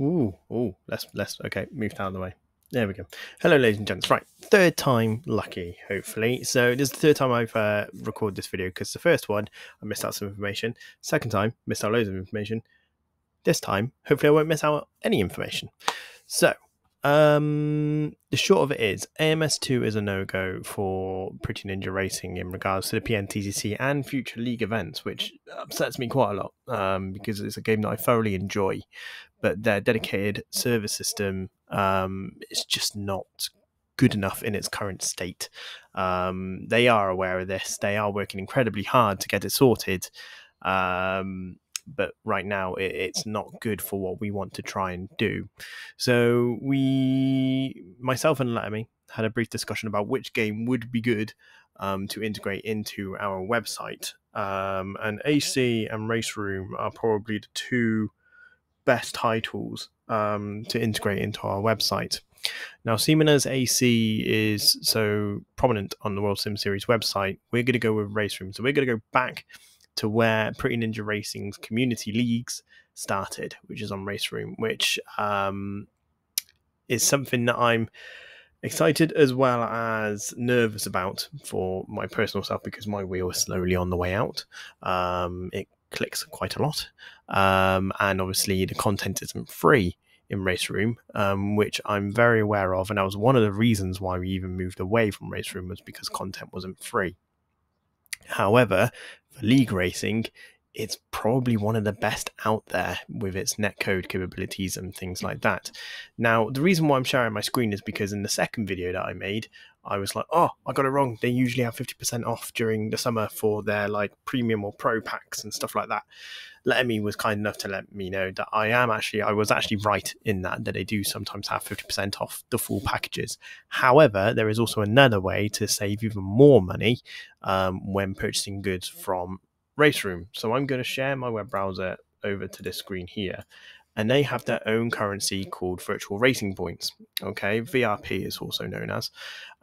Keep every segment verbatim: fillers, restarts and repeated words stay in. Ooh, ooh, let's, let's, okay, moved out of the way. There we go. Hello, ladies and gents. Right, third time lucky, hopefully. So this is the third time I've uh, recorded this video, because the first one, I missed out some information. Second time, missed out loads of information. This time, hopefully I won't miss out any information. So, um, the short of it is, A M S two is a no-go for Pretty Ninja Racing in regards to the P N T C C and future league events, which upsets me quite a lot, um, because it's a game that I thoroughly enjoy. But their dedicated server system um, is just not good enough in its current state. Um, they are aware of this. They are working incredibly hard to get it sorted. Um, but right now, it, it's not good for what we want to try and do. So we, myself and Lemmy, had a brief discussion about which game would be good um, to integrate into our website. Um, and A C and RaceRoom are probably the two best titles um, to integrate into our website. Now, Siemens A C is so prominent on the World Sim Series website, we're going to go with RaceRoom. So we're going to go back to where Pretty Ninja Racing's community leagues started, which is on RaceRoom, which um, is something that I'm excited as well as nervous about for my personal self, because my wheel is slowly on the way out. Um, it clicks quite a lot, um, and obviously the content isn't free in RaceRoom, um, which I'm very aware of, and that was one of the reasons why we even moved away from RaceRoom, was because content wasn't free. However, for league racing, it's probably one of the best out there with its netcode capabilities and things like that. Now, the reason why I'm sharing my screen is because in the second video that I made, I was like, oh, I got it wrong. They usually have fifty percent off during the summer for their like premium or pro packs and stuff like that. Lemmy was kind enough to let me know that I am actually, I was actually right in that, that they do sometimes have fifty percent off the full packages. However, there is also another way to save even more money um, when purchasing goods from RaceRoom. So I'm going to share my web browser over to this screen here, and they have their own currency called virtual racing points. Okay, V R P is also known as,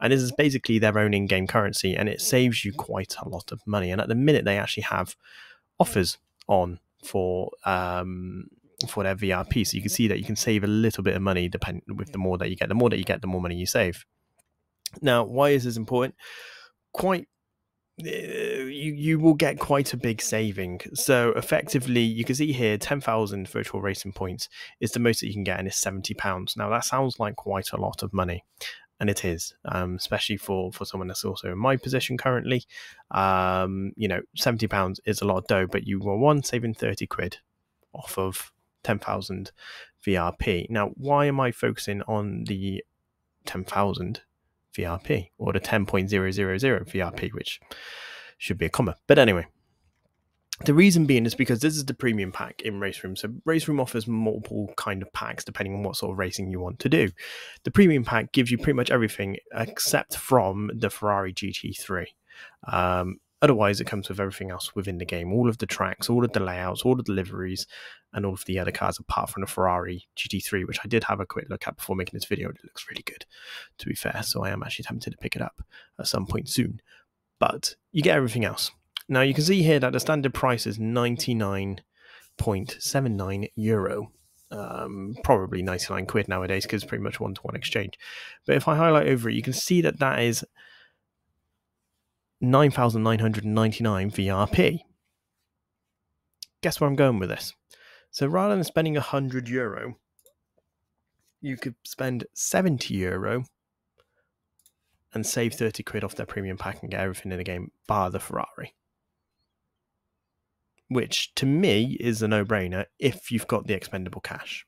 and this is basically their own in-game currency, and it saves you quite a lot of money. And at the minute, they actually have offers on for um, for their V R P, so you can see that you can save a little bit of money depending with the more that you get. The more that you get, the more money you save. Now, why is this important? Quite. You, you will get quite a big saving. So effectively, you can see here, ten thousand virtual racing points is the most that you can get, and it's seventy pounds. Now that sounds like quite a lot of money, and it is, um, especially for, for someone that's also in my position currently. Um, you know, seventy pounds is a lot of dough, but you were one saving thirty quid off of ten thousand V R P. Now, why am I focusing on the ten thousand? V R P, or the ten point zero zero zero V R P, which should be a comma. But anyway, the reason being is because this is the premium pack in RaceRoom. So RaceRoom offers multiple kind of packs depending on what sort of racing you want to do. The premium pack gives you pretty much everything except from the Ferrari G T three. Um, otherwise, it comes with everything else within the game, all of the tracks, all of the layouts, all of the liveries, and all of the other cars apart from the Ferrari G T three, which I did have a quick look at before making this video. It looks really good, to be fair, so I am actually tempted to pick it up at some point soon. But you get everything else. Now, you can see here that the standard price is ninety-nine point seven nine euro, um, probably ninety-nine quid nowadays, because it's pretty much one-to-one exchange. But if I highlight over it, you can see that that is nine thousand nine hundred ninety-nine V R P. Guess where I'm going with this? So rather than spending one hundred euro, you could spend seventy euro and save thirty quid off their premium pack and get everything in the game bar the Ferrari, which to me is a no-brainer if you've got the expendable cash.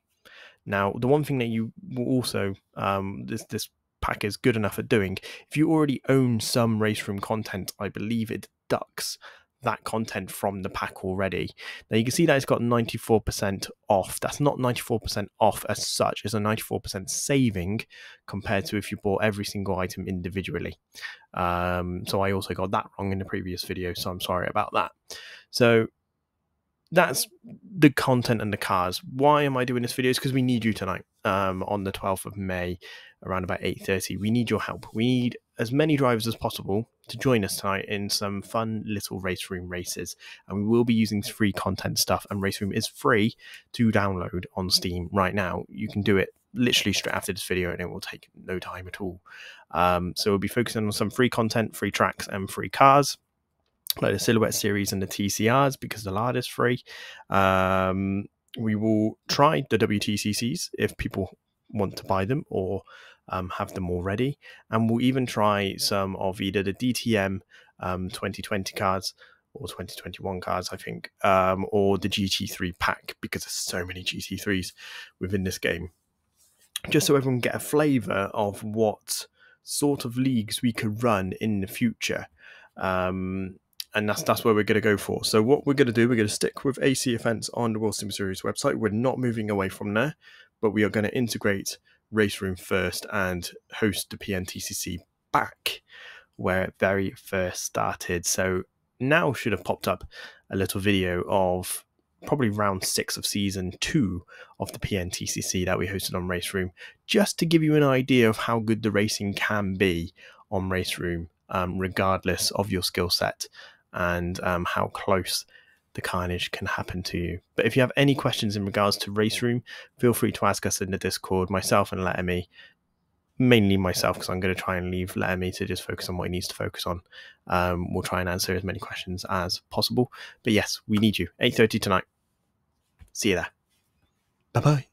Now, the one thing that you will also um this this pack is good enough at doing, if you already own some RaceRoom content, I believe it deducts that content from the pack already. Now you can see that it's got ninety-four percent off. That's not ninety-four percent off as such, it's a ninety-four percent saving compared to if you bought every single item individually. Um, so I also got that wrong in the previous video, so I'm sorry about that. So that's the content and the cars. Why am I doing this video? It's because we need you tonight, um, on the twelfth of May, around about eight thirty. We need your help. We need as many drivers as possible to join us tonight in some fun little race room races. And we will be using free content stuff, and race room is free to download on Steam right now. You can do it literally straight after this video and it will take no time at all. Um, so we'll be focusing on some free content, free tracks and free cars, like the Silhouette series and the T C Rs, because the L A D is free. Um, we will try the W T C Cs if people want to buy them or um, have them already. And we'll even try some of either the D T M um, twenty twenty cards or twenty twenty-one cards, I think, um, or the G T three pack, because there's so many G T threes within this game. Just so everyone get a flavour of what sort of leagues we could run in the future. Um, and that's that's where we're going to go for. So what we're going to do, we're going to stick with A C events on the World Sim Series website. We're not moving away from there, but we are going to integrate Race Room first and host the P N T C C back where it very first started. So now should have popped up a little video of probably round six of season two of the P N T C C that we hosted on Race Room, just to give you an idea of how good the racing can be on Race Room, um, regardless of your skill set and um, how close the carnage can happen to you. But if you have any questions in regards to Race Room, feel free to ask us in the Discord, myself and Lemmy, mainly myself, because I'm going to try and leave Lemmy to just focus on what he needs to focus on. Um, we'll try and answer as many questions as possible. But yes, we need you. eight thirty tonight. See you there. Bye-bye.